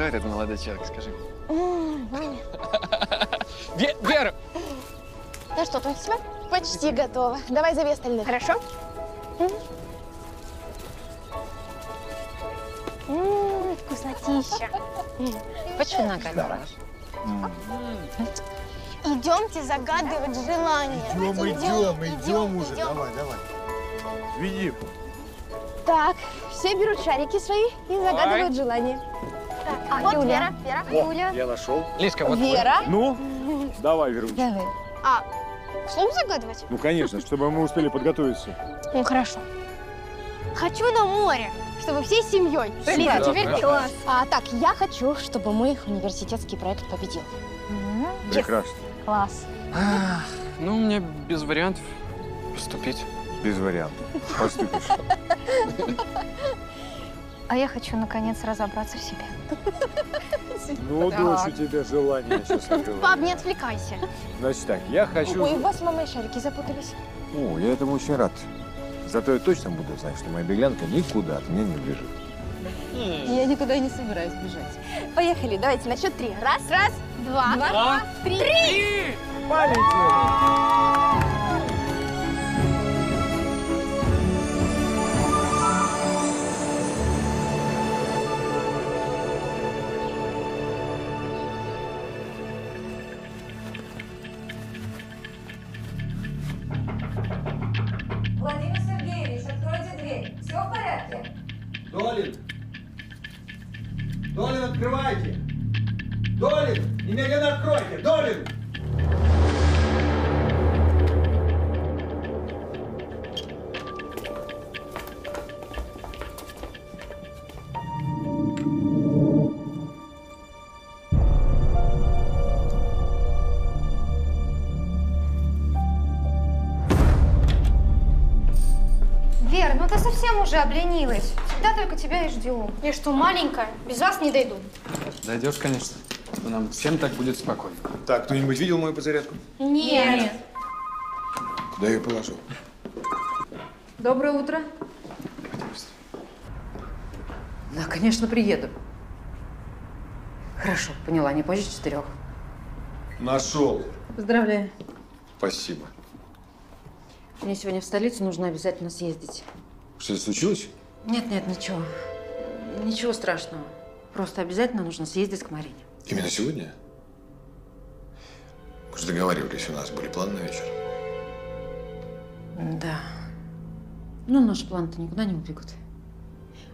Кто этот молодой человек, скажи? Ваня. Вера! Ну что, там все? Почти готово. Давай зови остальных. Хорошо? Вкуснотища. Почему нагадала? Идемте загадывать желание. Идем уже. Давай. Веди. Так, все берут шарики свои и загадывают желание. Так, вот Вера. Вера. Я нашел. Лизка, вот Вера. Ну, давай, Верунь. Давай. А, вслух загадывать? Ну, конечно, чтобы мы успели подготовиться. Ну, хорошо. Хочу на море, чтобы всей семьей. Лиза, теперь ты. Так, я хочу, чтобы мой университетский проект победил. Прекрасно. Класс. Ну, у меня без вариантов поступить. Без вариантов. Поступишь. А я хочу, наконец, разобраться в себе. Ну, дочь, у тебя желание сейчас открывать. Пап, не отвлекайся. Значит так, я хочу... Ой, у вас с мамой шарики запутались. О, я этому очень рад. Зато я точно буду знать, что моя беглянка никуда от меня не убежит. Я никуда не собираюсь бежать. Поехали, давайте на счет 3. Раз, раз, два, три. Три! Полетели! Обленилась. Всегда только тебя и жду. Я что, маленькая? Без вас не дойду. Дойдешь, конечно. Но нам всем так будет спокойно. Так, кто-нибудь видел мою подзарядку? Нет. Куда я ее положил? Доброе утро. Да, конечно, приеду. Хорошо, поняла, не позже 4. Нашел. Поздравляю. Спасибо. Мне сегодня в столицу нужно обязательно съездить. Что-то случилось? Нет, ничего. Ничего страшного. Просто обязательно нужно съездить к Марине. Именно сегодня? Мы же договаривались, у нас были планы на вечер. Да. Но наши планы-то никуда не убегут.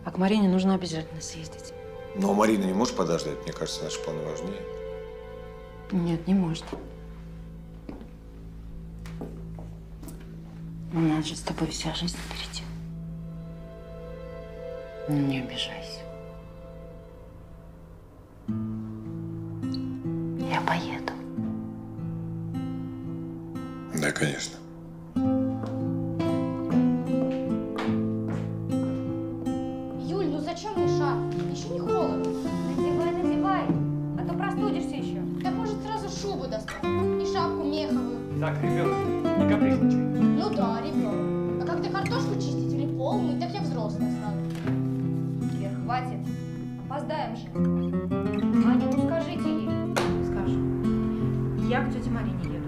А к Марине нужно обязательно съездить. Но Марина не может подождать? Мне кажется, наши планы важнее. Нет, не может. У нас же с тобой вся жизнь впереди. Не обижайся. Я поеду. Да, конечно. Юль, ну зачем мешать? Еще не холодно. Надевай. А то простудишься еще. Да может сразу шубу достать. И шапку меховую. Так, ребенок, не капризничай. Ну да, ребенок. А когда картошку чистить или пол мыть, так я взрослая стану. Хватит. Опоздаем же. Аня, ну скажите ей. Скажу. Я к тете Марине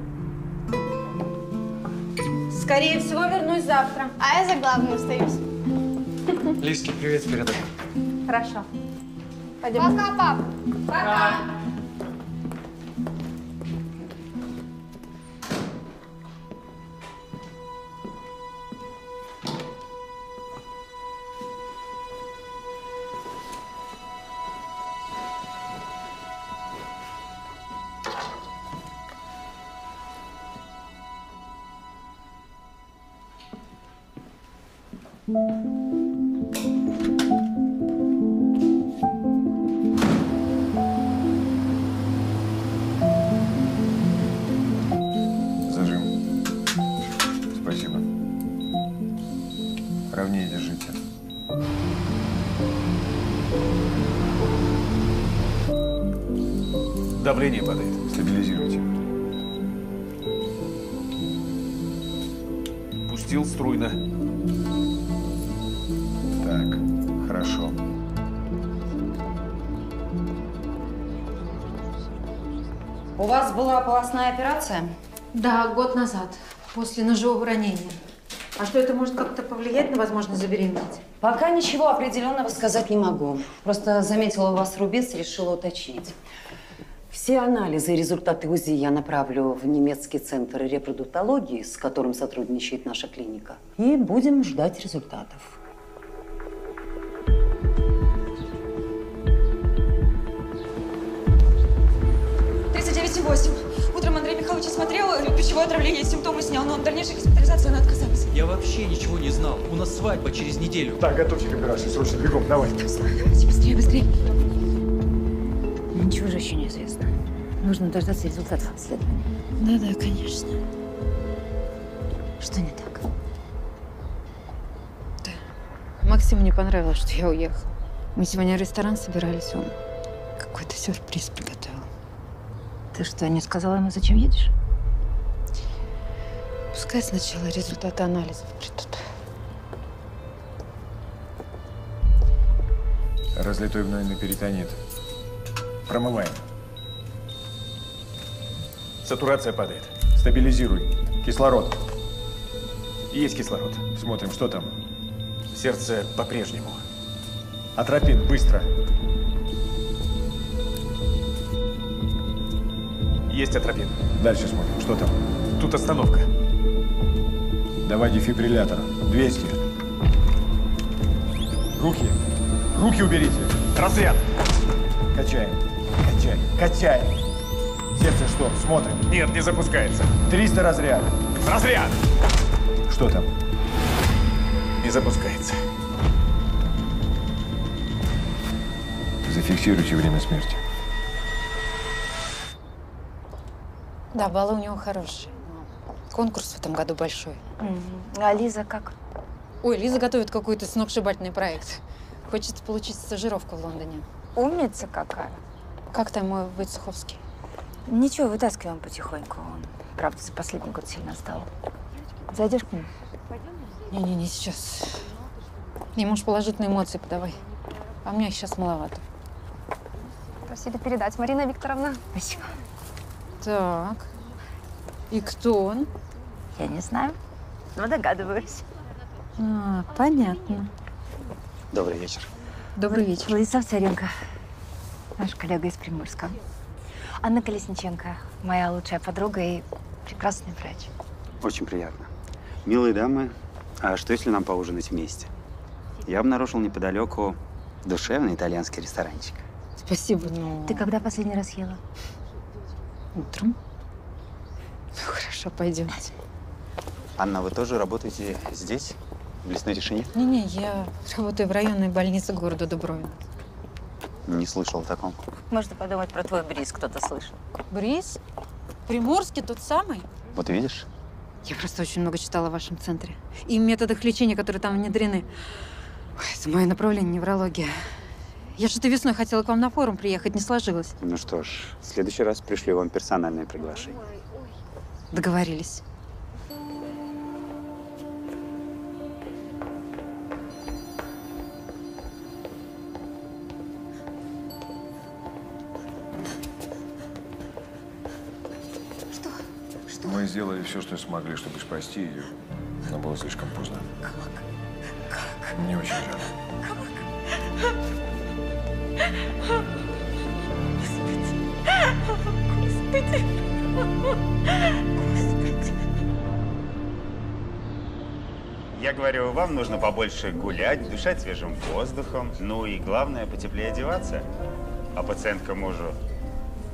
еду. Скорее всего, вернусь завтра. А я за главную остаюсь. Лизке, привет передай. Хорошо. Пойдем. Пока, пап. Пока. Давление падает. Стабилизируйте. Пустил струйно. Так, хорошо. У вас была полостная операция? Да, год назад, после ножевого ранения. А что это может как-то повлиять на возможность забеременеть? Пока ничего определенного сказать не могу. Просто заметила у вас рубец, решила уточнить. Все анализы и результаты УЗИ я направлю в немецкий центр репродуктологии, с которым сотрудничает наша клиника. И будем ждать результатов. Утром Андрей Михайлович смотрел, пищевое отравление, симптомы снял, но от дальнейшей госпитализации она отказалась. Я вообще ничего не знал. У нас свадьба через неделю. Так, готовьте к операции, срочно, бегом, давай. Давайте, быстрее, быстрее. Ничего же еще не известно. Нужно дождаться результатов обследования. Да-да, конечно. Что не так? Да. Максиму не понравилось, что я уехала. Мы сегодня в ресторан собирались, он какой-то сюрприз приготовил. Ты что, не сказала ему, зачем едешь? Пускай сначала результаты анализов придут. Разлитой гнойный перитонит. Промываем. Сатурация падает. Стабилизируй. Кислород. Есть кислород. Смотрим, что там. Сердце по-прежнему. Атропин, быстро. Есть атропин. Дальше смотрим. Что там? Тут остановка. Давай дефибриллятор. 200. Руки. Руки уберите. Разряд. Качаем. Качаем. Качаем. Сердце что? Смотрим. Нет, не запускается. 300 разряд. Разряд. Что там? Не запускается. Зафиксируйте время смерти. Да, баллы у него хорошие. Конкурс в этом году большой. А Лиза как? Ой, Лиза готовит какой-то сногсшибательный проект. Хочет получить стажировку в Лондоне. Умница какая. Как там мой Войцеховский? Ничего, вытаскиваем потихоньку. Он, правда, за последний год сильно стал. Зайдешь к нему? Не, сейчас. Ему ж положительные эмоции подавай. А мне их сейчас маловато. Просили передать, Марина Викторовна. Спасибо. Так, и кто он? Я не знаю, но догадываюсь. А, понятно. Добрый вечер. Добрый вечер. Владислав Царенко, наш коллега из Приморска. Анна Колесниченко, моя лучшая подруга и прекрасный врач. Очень приятно. Милые дамы, а что если нам поужинать вместе? Я обнаружил неподалеку душевный итальянский ресторанчик. Спасибо, но... Ты когда последний раз ела? Утром. Ну, хорошо, пойдемте. Анна, вы тоже работаете здесь, в Лесной Тишине? Не, я работаю в районной больнице города Дубровин. Не слышал о таком. Можно подумать, про твой Бриз кто-то слышал. Бриз? В Приморске тот самый? Вот видишь? Я просто очень много читала о вашем центре. И методах лечения, которые там внедрены. Ой, это мое направление, неврология. Я что-то весной хотела к вам на форум приехать, не сложилось. Ну что ж, в следующий раз пришлю вам персональное приглашение. Договорились. Что? Что? Мы сделали все, что смогли, чтобы спасти ее, но было слишком поздно. Как? Мне очень жаль. Господи! Господи! Я говорю, вам нужно побольше гулять, дышать свежим воздухом, ну и главное, потеплее одеваться. А пациентка мужу: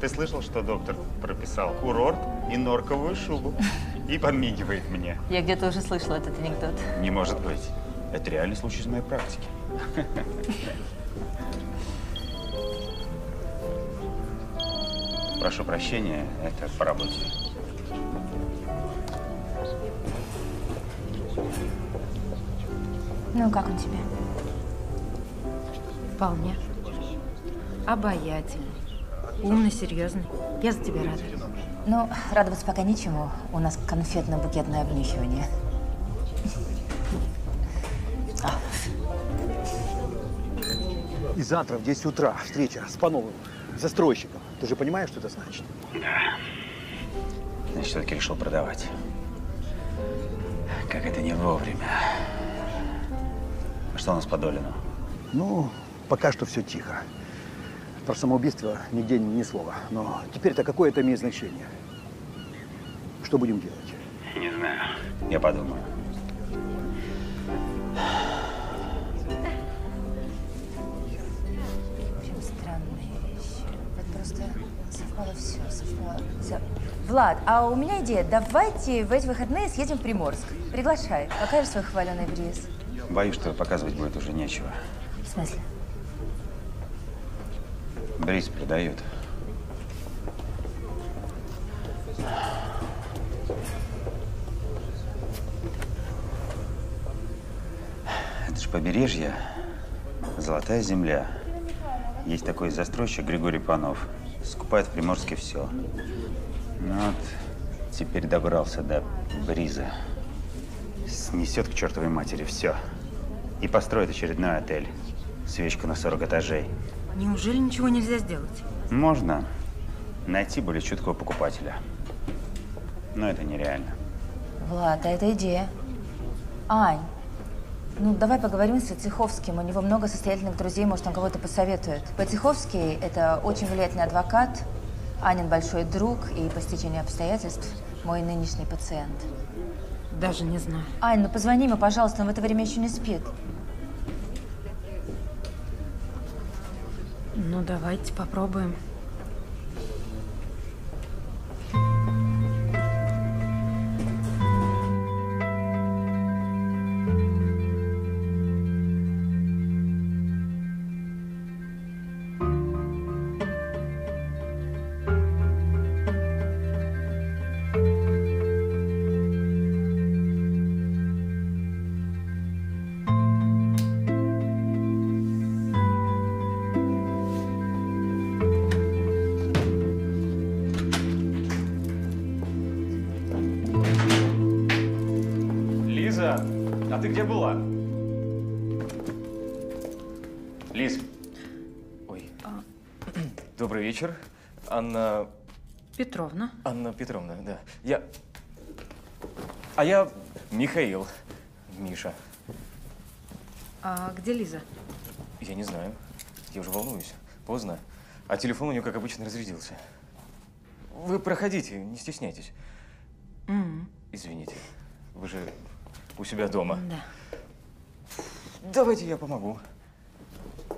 ты слышал, что доктор прописал курорт и норковую шубу? И подмигивает мне. Я где-то уже слышала этот анекдот. Не может быть. Это реальный случай из моей практики. Прошу прощения, это по работе. Ну, как он тебе? Вполне. Обаятельный. Умный, серьезный. Я за тебя рада. Ну, радоваться пока нечему. У нас конфетно-букетное обнюхивание. И завтра в 10 утра встреча с Пановым. застройщиком. Ты же понимаешь, что это значит? Да. Значит, все-таки решил продавать. Как это не вовремя. Что у нас по Долину? Ну, пока что все тихо. Про самоубийство нигде ни слова. Но теперь-то какое это имеет значение? Что будем делать? Не знаю. Я подумаю. Очень странные вещи. Вот просто совпало все. Влад, а у меня идея. Давайте в эти выходные съедем в Приморск. Приглашай. Покажешь свой хваленый Бриз. Боюсь, что показывать будет уже нечего. В смысле? Бриз продают. Это же побережье, золотая земля. Есть такой застройщик Григорий Панов. Скупает в Приморске все. Ну вот, теперь добрался до Бриза. Снесет к чертовой матери все. И построит очередной отель. Свечку на 40 этажей. Неужели ничего нельзя сделать? Можно. Найти более чуткого покупателя. Но это нереально. Влад, а это идея. Ань, ну давай поговорим с Циховским. У него много состоятельных друзей, может, он кого-то посоветует. Войцеховский – это очень влиятельный адвокат, Анин большой друг и, по стечению обстоятельств, мой нынешний пациент. Даже не знаю. Ань, ну позвони ему, пожалуйста, он в это время еще не спит. Ну, давайте попробуем. Вечер. Анна… Петровна. Анна Петровна, да. Я… А я Михаил. Миша. А где Лиза? Я не знаю. Я уже волнуюсь. Поздно. А телефон у нее, как обычно, разрядился. Вы проходите, не стесняйтесь. Извините. Вы же у себя дома. Да. Давайте я помогу.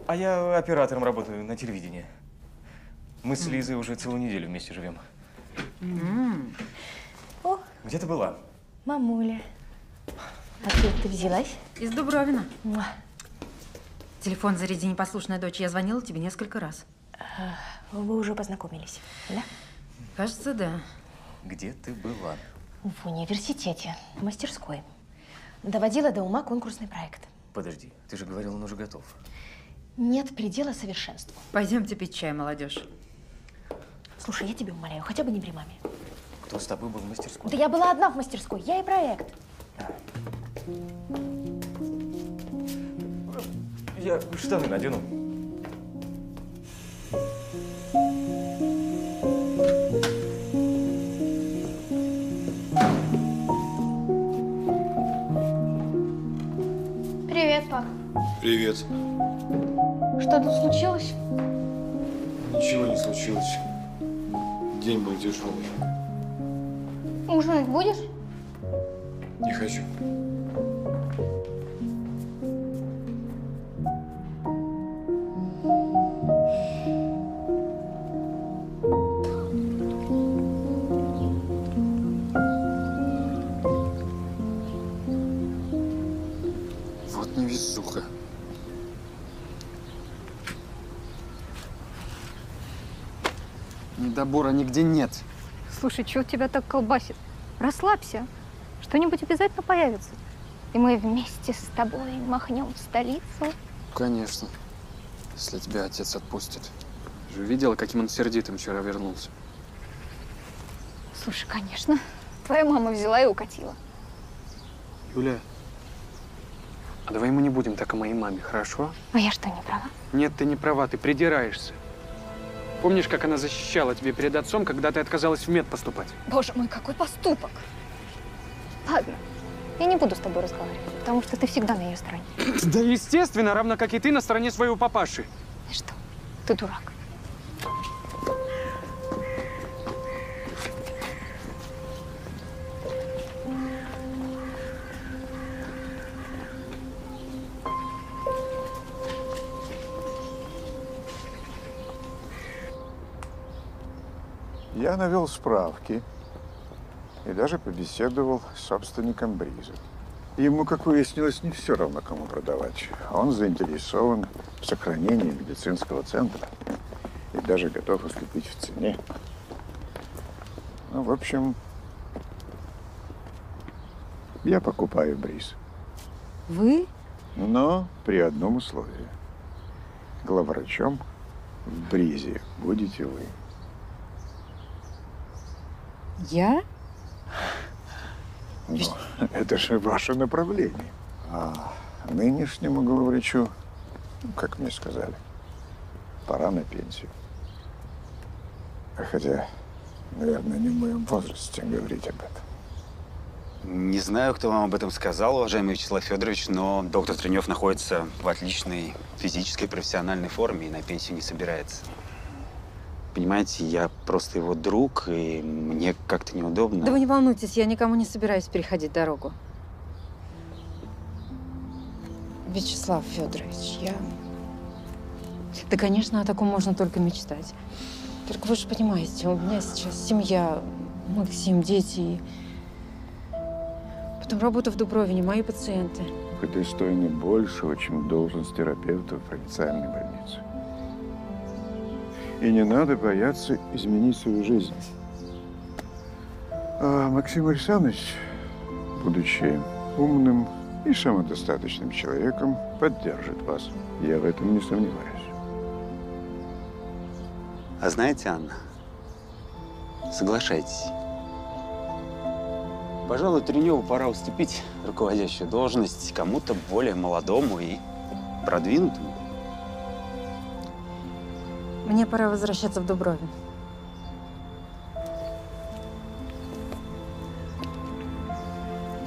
А я оператором работаю на телевидении. Мы с Лизой уже целую неделю вместе живем. О, где ты была? Мамуля. Откуда ты взялась? Из Дубровина. Телефон заряди, непослушная дочь. Я звонила тебе несколько раз. Вы уже познакомились, да? Кажется, да. Где ты была? В университете, в мастерской. Доводила до ума конкурсный проект. Подожди, ты же говорила, он уже готов. Нет предела совершенству. Пойдемте пить чай, молодежь. Слушай, я тебя умоляю, хотя бы не при маме. Кто с тобой был в мастерской? Да я была одна в мастерской, я и проект. Я штаны надену. Привет, пап. Привет. Что тут случилось? Ничего не случилось. День был тяжелый. Ужинать будешь? Не хочу. Добора нигде нет. Слушай, чего тебя так колбасит? Расслабься. Что-нибудь обязательно появится. И мы вместе с тобой махнем в столицу. Конечно. Если тебя отец отпустит. Ты же видела, каким он сердитым вчера вернулся? Слушай, конечно. Твоя мама взяла и укатила. Юля, а давай мы не будем так о моей маме, хорошо? А я что, не права? Нет, ты не права, ты придираешься. Помнишь, как она защищала тебя перед отцом, когда ты отказалась в мед поступать? Боже мой, какой поступок! Ладно, я не буду с тобой разговаривать, потому что ты всегда на ее стороне. Да естественно, равно как и ты на стороне своего папаши. Ты что? Ты дурак. Я навел справки и даже побеседовал с собственником Бриза. Ему, как выяснилось, не все равно, кому продавать. Он заинтересован в сохранении медицинского центра и даже готов уступить в цене. Ну, в общем, я покупаю Бриз. Вы? Но при одном условии. Главврачом в Бризе будете вы. Я? Ну, это же ваше направление. А нынешнему главврачу, как мне сказали, пора на пенсию. Хотя, наверное, не в моем возрасте говорить об этом. Не знаю, кто вам об этом сказал, уважаемый Вячеслав Федорович, но доктор Тренёв находится в отличной физической, профессиональной форме и на пенсию не собирается. Понимаете, я просто его друг, и мне как-то неудобно. Да вы не волнуйтесь, я никому не собираюсь переходить дорогу. Вячеслав Федорович, я… Да, конечно, о таком можно только мечтать. Только вы же понимаете, у меня сейчас семья, Максим, дети, и… потом работа в Дубровине, мои пациенты. Это стоит большего, чем должность терапевта в провинциальной больнице. И не надо бояться изменить свою жизнь. А Максим Александрович, будучи умным и самодостаточным человеком, поддержит вас. Я в этом не сомневаюсь. А знаете, Анна, соглашайтесь. Пожалуй, Тренёву пора уступить руководящую должность кому-то более молодому и продвинутому. Мне пора возвращаться в Дубровин.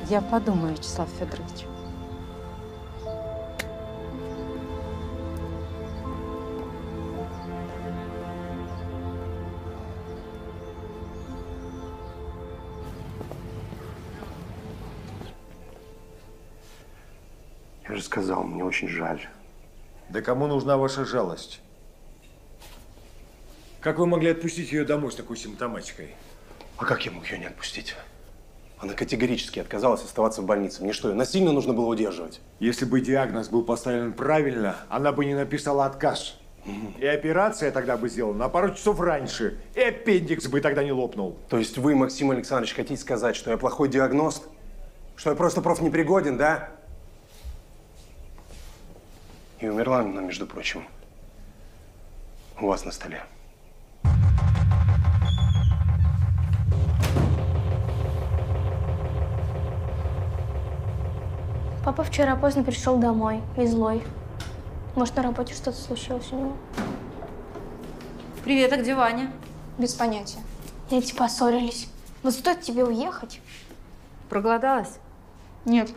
Я подумаю, Вячеслав Федорович. Я же сказал, мне очень жаль. Да кому нужна ваша жалость? Как вы могли отпустить ее домой с такой симптоматикой? А как я мог ее не отпустить? Она категорически отказалась оставаться в больнице. Мне что, ее насильно нужно было удерживать? Если бы диагноз был поставлен правильно, она бы не написала отказ. И операция тогда бы сделана на пару часов раньше. И аппендикс бы тогда не лопнул. То есть вы, Максим Александрович, хотите сказать, что я плохой диагност? Что я просто профнепригоден, да? И умерла она, между прочим, у вас на столе. Папа вчера поздно пришел домой, весь злой. Может, на работе что-то случилось у него? Привет, а где Ваня? Без понятия. Эти поссорились. Вот стоит тебе уехать. Проголодалась? Нет.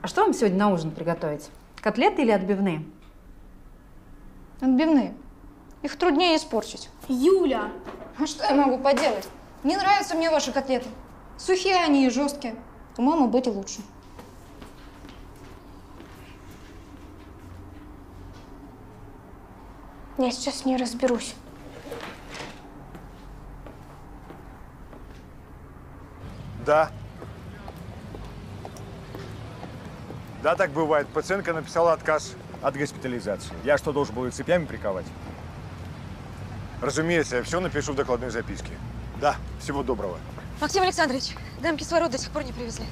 А что вам сегодня на ужин приготовить? Котлеты или отбивные? Отбивные. Их труднее испортить. Юля! А что я могу поделать? Не нравятся мне ваши котлеты. Сухие они и жесткие. У мамы быть и лучше. Я сейчас не разберусь. Да. Да, так бывает. Пациентка написала отказ от госпитализации. Я что, должен был ее цепями приковать? Разумеется, я все напишу в докладной записке. Да, всего доброго. Максим Александрович, дам кислород до сих пор не привезли.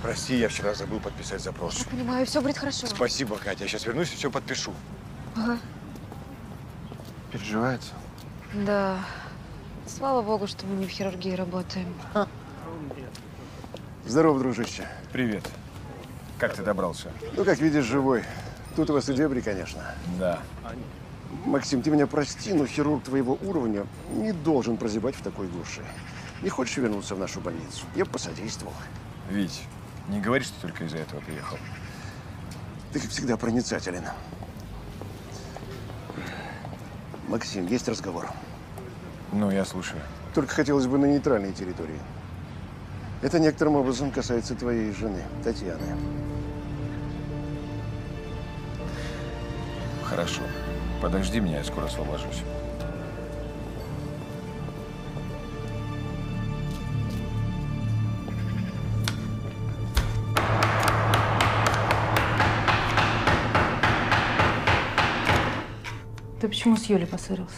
Прости, я вчера забыл подписать запрос. Я понимаю, все будет хорошо. Спасибо, Катя. Я сейчас вернусь и все подпишу. Ага. Переживается? Да. Слава богу, что мы не в хирургии работаем. Ха. Здорово, дружище. Привет. Как ты добрался? Ну, как видишь, живой. Тут у вас и дебри, конечно. Да. Максим, ты меня прости, но хирург твоего уровня не должен прозябать в такой глуши. Не хочешь вернуться в нашу больницу? Я бы посодействовал. Вить, не говори, что только из-за этого приехал. Ты, как всегда, проницателен. Максим, есть разговор? Ну, я слушаю. Только хотелось бы на нейтральной территории. Это некоторым образом касается твоей жены, Татьяны. Хорошо. Подожди меня, я скоро освобожусь. Ты почему с Юлей поссорился?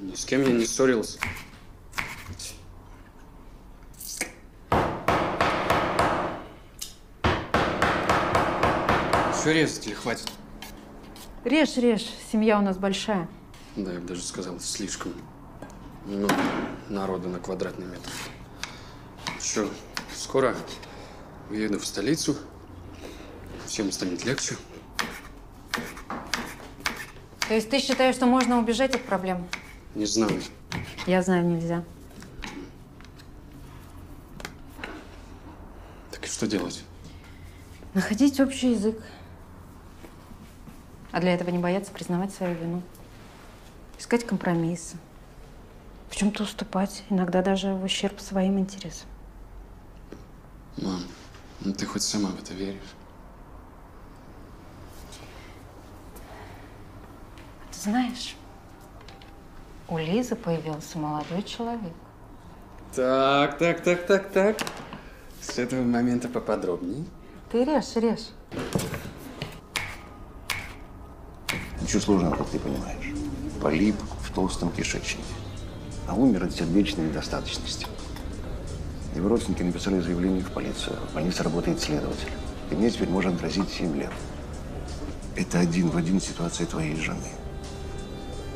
Ни с кем я не ссорился. Все резать или хватит? Режь, режь. Семья у нас большая. Да, я бы даже сказал, слишком много народу на квадратный метр. Что, скоро уеду в столицу, всем станет легче. То есть ты считаешь, что можно убежать от проблем? Не знаю. Я знаю, нельзя. Так и что делать? Находить общий язык. А для этого не бояться признавать свою вину. Искать компромиссы. В чем-то уступать, иногда даже в ущерб своим интересам. Мам, ну ты хоть сама в это веришь? Ты знаешь, у Лизы появился молодой человек. Так. С этого момента поподробнее. Ты режь, режь. Ничего сложного, как ты понимаешь. Полип в толстом кишечнике. А умер от сердечной недостаточности. Его родственники написали заявление в полицию. В больнице работает следователь. И мне теперь может грозить 7 лет. Это один в один ситуация твоей жены.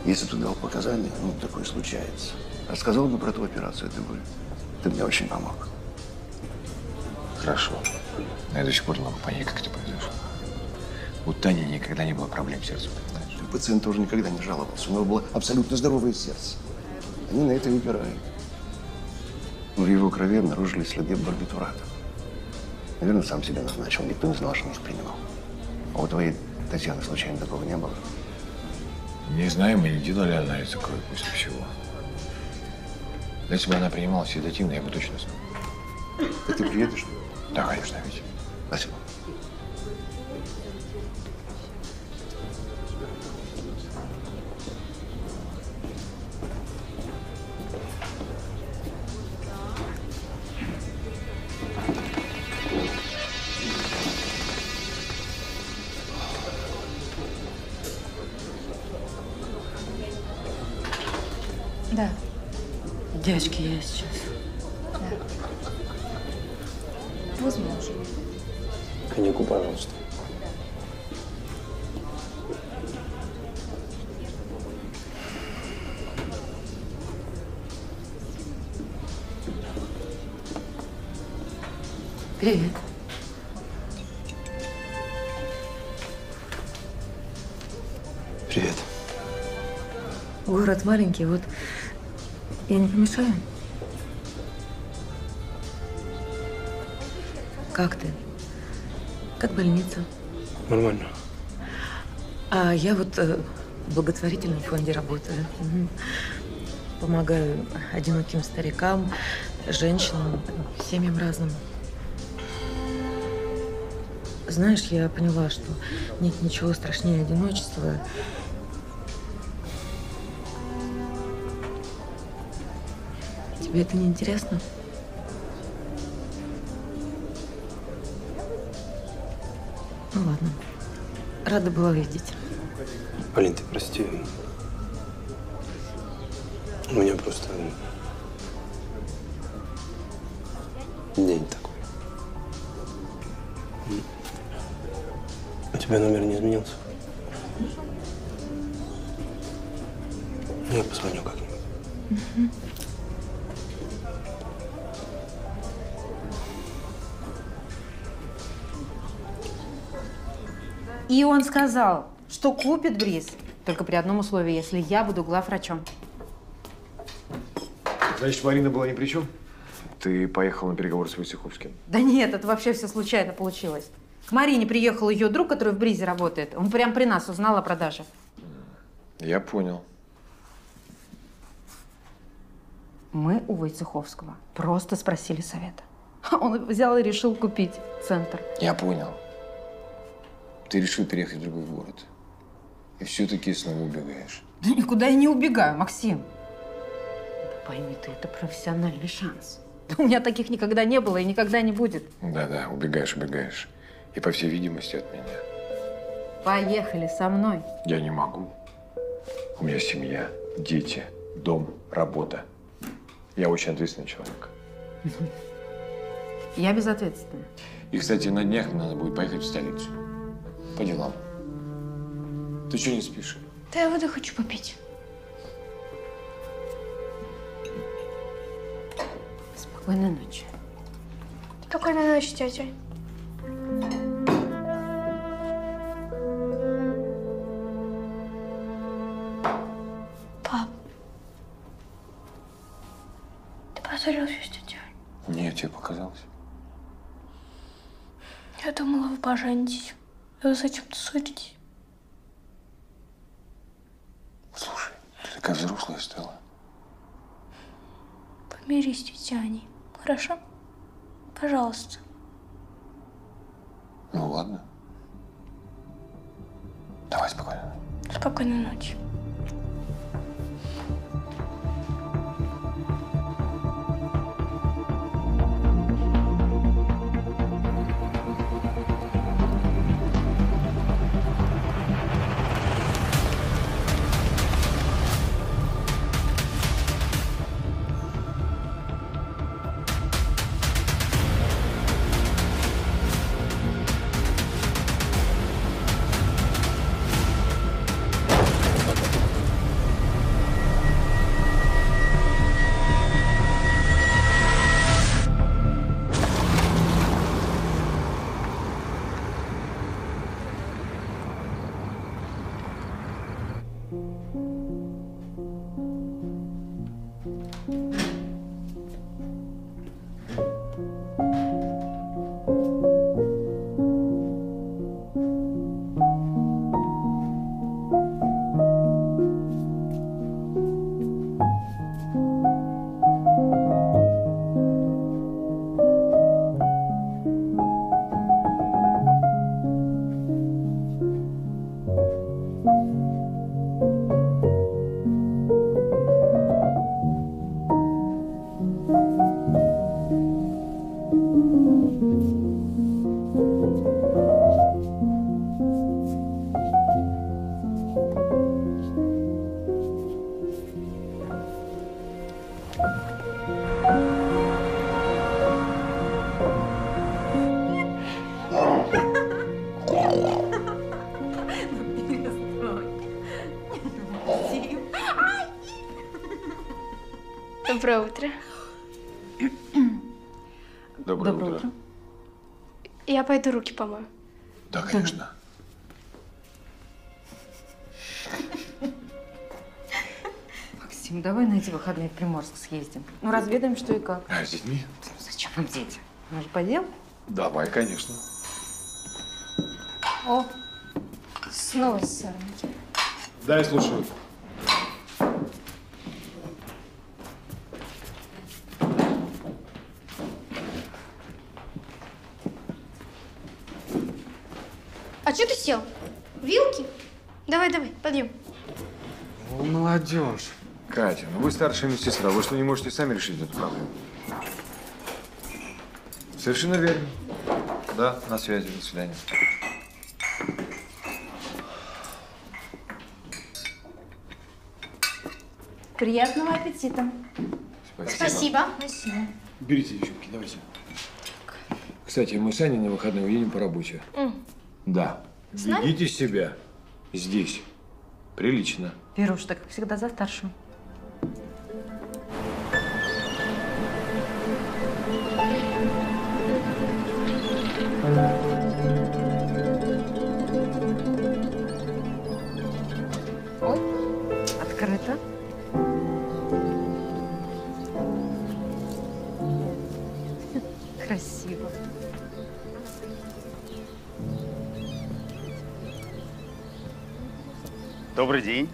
Если ты дал показания, ну, такое случается. Рассказал бы про ту операцию, ты мне очень помог. Хорошо. Но я до сих пор ломаю понять, как это произошло. У Тани никогда не было проблем с сердцем, знаешь. Пациент тоже никогда не жаловался. У него было абсолютно здоровое сердце. Они на это и упирают. В его крови обнаружили следы барбитурата. Наверное, сам себя назначил. Никто не знал, что он их принимал. А у твоей Татьяны случайно такого не было? Не знаю, мы не делали анализ крови после всего. Если бы она принимала седативно, я бы точно знал. Так ты приедешь? Да, конечно, Витя. Спасибо. Да. Девочки, я сейчас. Да. Возможно. Коньяку, пожалуйста. Привет. Привет. Город маленький, вот. Я не помешаю? Как ты? Как больница? Нормально. А я вот в благотворительном фонде работаю. Помогаю одиноким старикам, женщинам, семьям разным. Знаешь, я поняла, что нет ничего страшнее одиночества. Тебе это не интересно? Ну ладно. Рада была видеть. Полин, ты прости. У меня просто день такой. У тебя номер не изменился? Я позвоню как-нибудь. И он сказал, что купит Бриз. Только при одном условии, если я буду главврачом. Значит, Марина была ни при чем? Ты поехал на переговоры с Войцеховским? Да нет, это вообще все случайно получилось. К Марине приехал ее друг, который в Бризе работает. Он прям при нас узнал о продаже. Я понял. Мы у Войцеховского просто спросили совета. Он взял и решил купить центр. Я понял. Ты решил переехать в другой город. И все-таки снова убегаешь. Да никуда я не убегаю, Максим. Да пойми ты, это профессиональный шанс. Да у меня таких никогда не было и никогда не будет. Да-да, убегаешь, убегаешь. И по всей видимости от меня. Поехали со мной. Я не могу. У меня семья, дети, дом, работа. Я очень ответственный человек. Я безответственная. И, кстати, на днях мне надо будет поехать в столицу. По делам. Ты что не спишь? Да я воду хочу попить. Спокойной ночи. Спокойной ночи, тетя. Нет, тебе показалось. Я думала, вы поженитесь. И вы зачем-то ссоритесь. Слушай, ты такая взрослая стала. Помирись с Татьяной, хорошо? Пожалуйста. Ну ладно. Давай спокойно. Спокойной ночи. Доброе утро. Я пойду руки помою. Да, конечно. Максим, давай на эти выходные в Приморск съездим. Ну, разведаем, что и как. А с детьми? Зачем нам дети? Мы же по делу? Давай, конечно. О, снова сырники. Да, я слушаю. Сел. Вилки? Давай, давай, подъем. Ну, молодежь. Катя, ну вы старшая медсестра, вы что, не можете сами решить эту проблему? Совершенно верно. Да, на связи, до свидания. Приятного аппетита. Спасибо. Спасибо. Берите, девчонки, давайте. Кстати, мы с Аней на выходные уедем по работе. Да. Ведите себя здесь прилично. Беруш, так как всегда за старшим. красиво. Добрый день.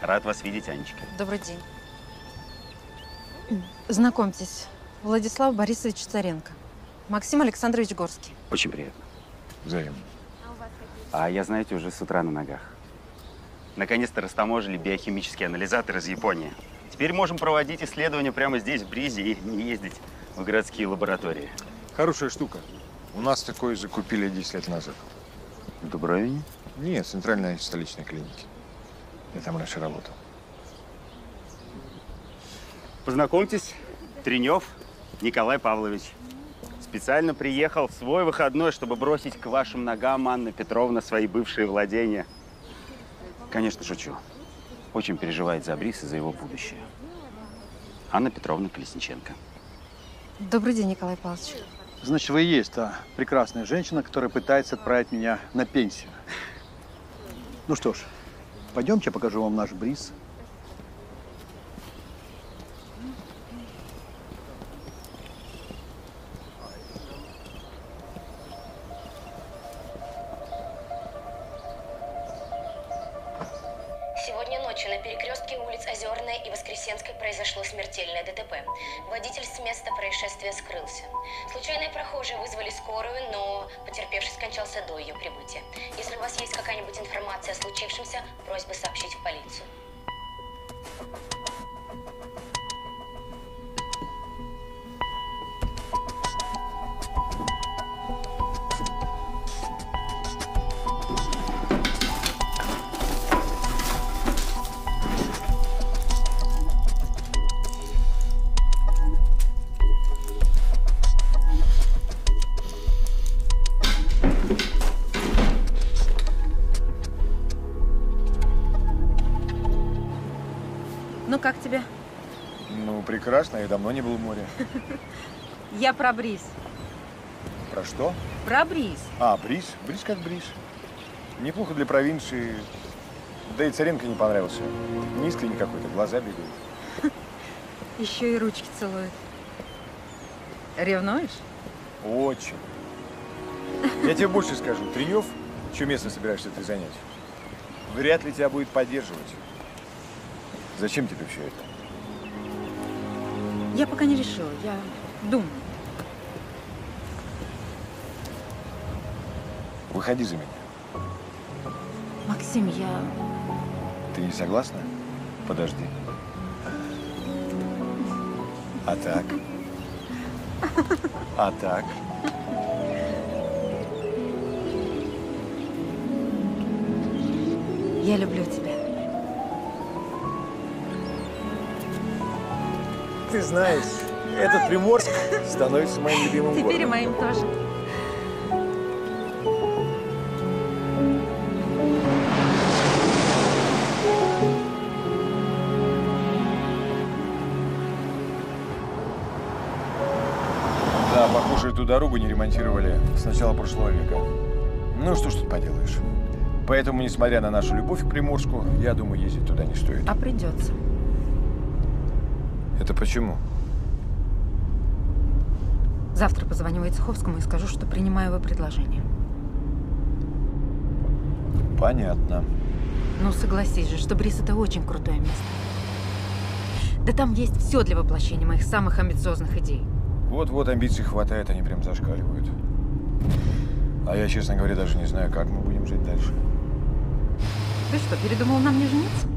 Рад вас видеть, Анечка. Добрый день. Знакомьтесь, Владислав Борисович Царенко, Максим Александрович Горский. Очень приятно. Взаимно. А я, знаете, уже с утра на ногах. Наконец-то растаможили биохимический анализатор из Японии. Теперь можем проводить исследования прямо здесь, в Бризе, и не ездить в городские лаборатории. Хорошая штука. У нас такое закупили 10 лет назад. В Дубровине? Нет, в центральной столичной клинике. Я там раньше работал. Познакомьтесь, Тренёв Николай Павлович. Специально приехал в свой выходной, чтобы бросить к вашим ногам, Анна Петровна, свои бывшие владения. Конечно, шучу. Очень переживает за Бриз и за его будущее. Анна Петровна Колесниченко. Добрый день, Николай Павлович. Значит, вы и есть та прекрасная женщина, которая пытается отправить меня на пенсию. Ну что ж, пойдемте, я покажу вам наш Бриз. Произошло смертельное ДТП. Водитель с места происшествия скрылся. Случайные прохожие вызвали скорую, но потерпевший скончался до ее прибытия. Если у вас есть какая-нибудь информация о случившемся, просьба сообщить в полицию. Как тебе? Ну, прекрасно. Я давно не был в море. Я про Бриз. Про что? Про Бриз. А, Бриз. Бриз как Бриз. Неплохо для провинции. Да и Царенко не понравился. Низкий какой-то, глаза бегут. Еще и ручки целует. Ревнуешь? Очень. Я тебе больше скажу. Тренёв, чье место собираешься ты занять, вряд ли тебя будет поддерживать. Зачем тебе все это? Я пока не решила. Я думаю. Выходи за меня. Максим, я… Ты не согласна? Подожди. А так? А так? Я люблю тебя. Ты знаешь, этот Приморск становится моим любимым городом. Теперь и моим тоже. Да, похоже, эту дорогу не ремонтировали с начала прошлого века. Ну что ж тут поделаешь. Поэтому, несмотря на нашу любовь к Приморску, я думаю, ездить туда не стоит. А придется. Это почему? Завтра позвоню Войцеховскому и скажу, что принимаю его предложение. Понятно. Ну, согласись же, что Бриз – это очень крутое место. Да там есть все для воплощения моих самых амбициозных идей. Вот-вот амбиций хватает, они прям зашкаливают. А я, честно говоря, даже не знаю, как мы будем жить дальше. Ты что, передумал на мне жениться?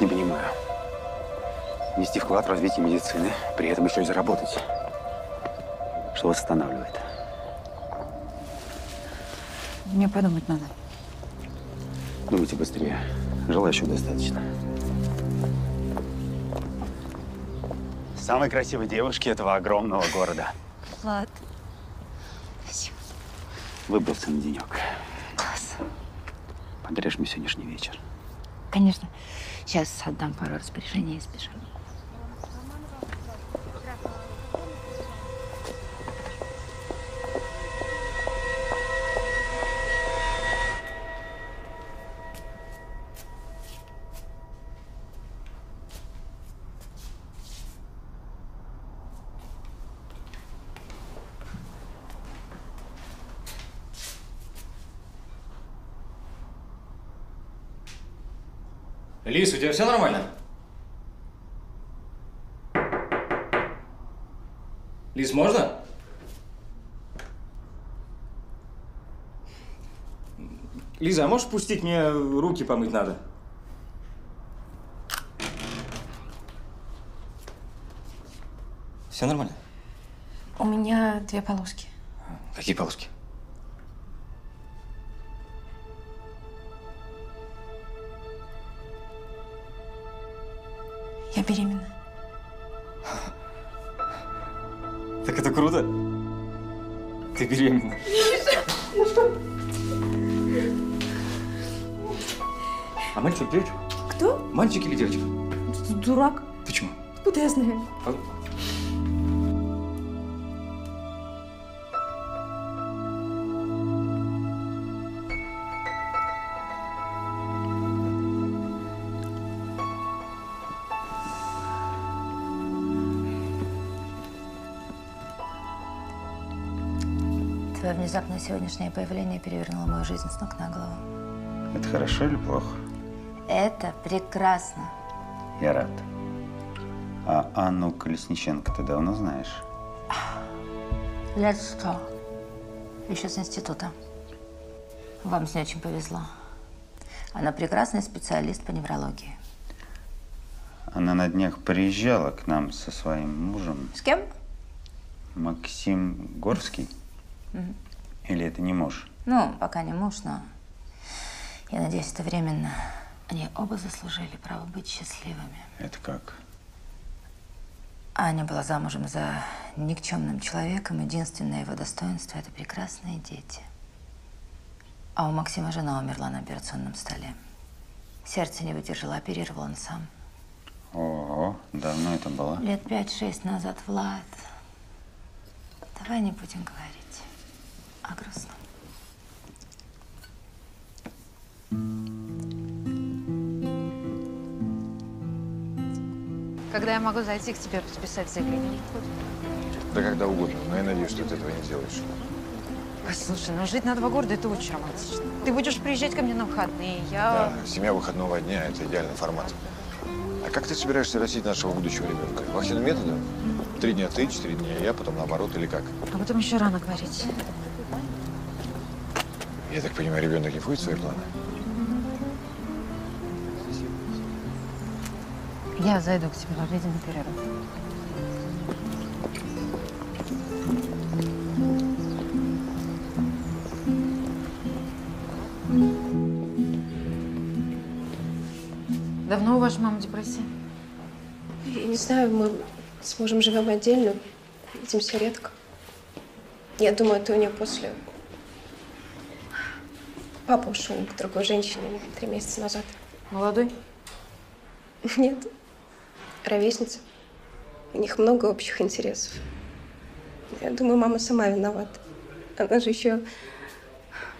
Не понимаю. Нести вклад в развитие медицины, при этом еще и заработать. Что вас останавливает? Мне подумать надо. Думайте быстрее. Желающих достаточно. Самые красивые девушки этого огромного города. Влад. Спасибо. Выбрался на денек. Класс. Подрежь мне сегодняшний вечер. Конечно. Сейчас отдам пару распоряжений и спешу. Лис, у тебя все нормально? Лис, можно? Лиза, а можешь пустить? Мне руки помыть надо. Все нормально? У меня две полоски. Какие полоски? Я беременна. Так это круто. Ты беременна. А мальчик или девочка? Кто? Мальчик или девочка? Дурак. Почему? Откуда я знаю? Твое внезапное сегодняшнее появление перевернуло мою жизнь с ног на голову. Это хорошо или плохо? Это прекрасно. Я рад. А Анну Колесниченко ты давно знаешь? Лет 100. Еще с института. Вам с ней очень повезло. Она прекрасный специалист по неврологии. Она на днях приезжала к нам со своим мужем. С кем? Максим Горский. Угу. Или это не муж? Ну, пока не муж, но я надеюсь, это временно. Они оба заслужили право быть счастливыми. Это как? Аня была замужем за никчемным человеком. Единственное его достоинство – это прекрасные дети. А у Максима жена умерла на операционном столе. Сердце не выдержало, оперировал он сам. Ого, давно это было? Лет 5-6 назад, Влад. Давай не будем говорить о грустном. Когда я могу зайти к тебе расписать заявление? Да когда угодно, но я надеюсь, что ты этого не сделаешь. Послушай, ну жить на два города – это очень романтично. Ты будешь приезжать ко мне на выходные, я… Да, семья выходного дня – это идеальный формат. А как ты собираешься растить нашего будущего ребенка? Вахтенным методом? 3 дня ты, 4 дня я, потом наоборот или как? Об этом еще рано говорить. Я так понимаю, ребенок не входит в свои планы? Я зайду к тебе в обеденный перерыв. Давно у вашей мамы депрессия? Я не знаю, мы с мужем живем отдельно, видимся редко. Я думаю, это у нее после. Папа ушел к другой женщине 3 месяца назад. Молодой? Нет. Ровесницы. У них много общих интересов. Я думаю, мама сама виновата. Она же еще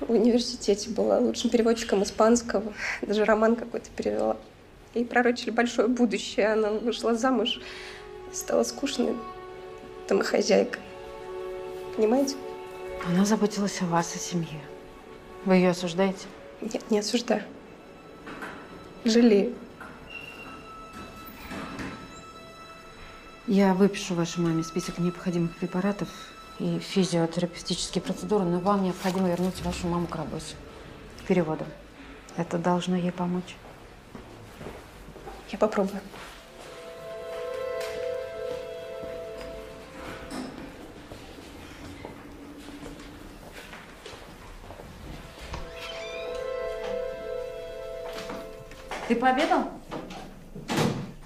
в университете была лучшим переводчиком испанского. Даже роман какой-то перевела. Ей пророчили большое будущее. Она вышла замуж, стала скучной домохозяйкой. Понимаете? Она заботилась о вас, о семье. Вы ее осуждаете? Нет, не осуждаю. Жалею. Я выпишу вашей маме список необходимых препаратов и физиотерапевтические процедуры, но вам необходимо вернуть вашу маму к работе. Переводом. Это должно ей помочь. Я попробую. Ты пообедал?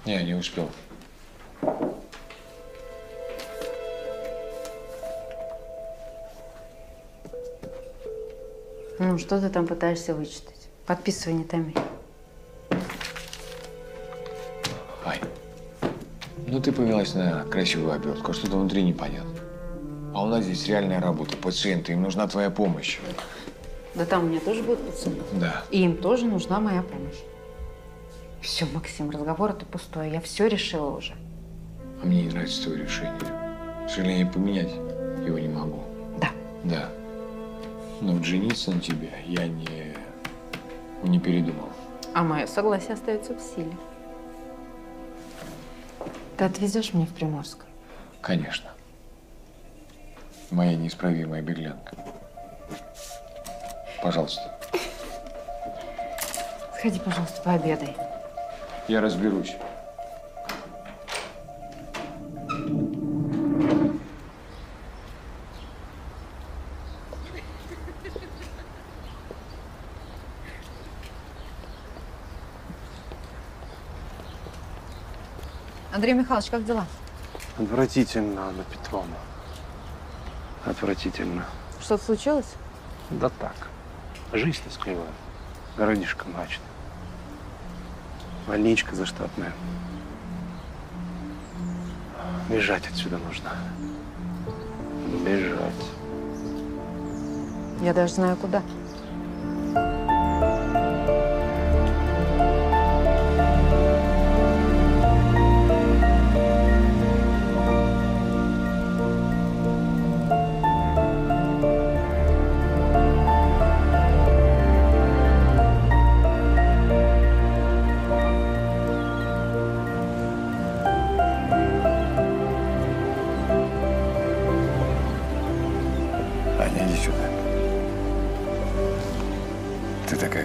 Не, не успел. Ну, что ты там пытаешься вычитать? Подписывай, не томи. Ай, ну ты повелась на красивую обертку, что-то внутри непонятно. А у нас здесь реальная работа, пациенты, им нужна твоя помощь. Да там у меня тоже будут пациенты. Да. И им тоже нужна моя помощь. Все, Максим, разговор это пустой, я все решила уже. А мне не нравится твое решение. К сожалению, поменять его не могу. Да. Да. Но жениться на тебя я не передумал. А мое согласие остается в силе. Ты отвезешь меня в Приморск? Конечно. Моя неисправимая беглянка. Пожалуйста. Сходи, пожалуйста, пообедай. Я разберусь. Андрей Михайлович, как дела? Отвратительно, Анна Петровна. Отвратительно. Что-то случилось? Да так. Жизнь тоскливая. Городишко мрачное. Больничка заштатная. Бежать отсюда нужно. Бежать. Я даже знаю, куда.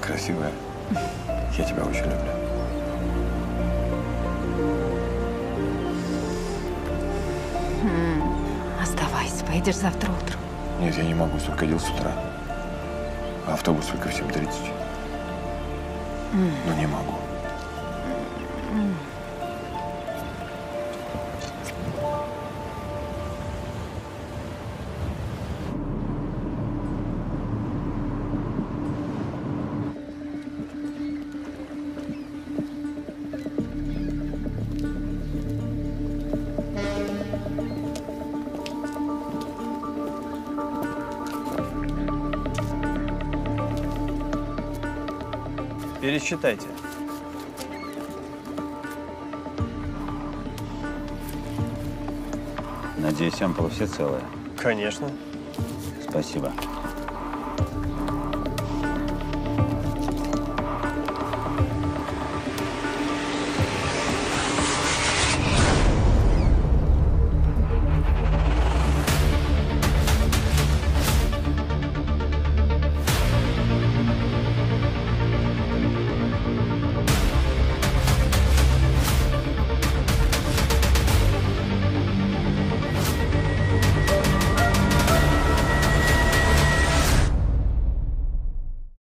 Красивая. Я тебя очень люблю. Оставайся, поедешь завтра утром. Нет, я не могу, столько дел с утра. А автобус только в 7:30. Но не могу. Пересчитайте. Надеюсь, ампулы все целые? Конечно. Спасибо.